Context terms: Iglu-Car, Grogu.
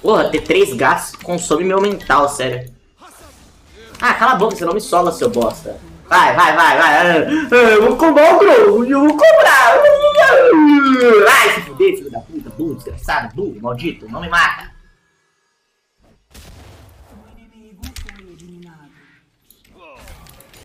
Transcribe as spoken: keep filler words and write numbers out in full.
Porra, ter três gás consome meu mental, sério. Ah, cala a boca, você não me sola, seu bosta. Vai, vai, vai, vai. Eu vou cobrar o Grogu, eu vou cobrar. Vai, se fuder, filho da puta, burro, desgraçado, burro, maldito, não me mata.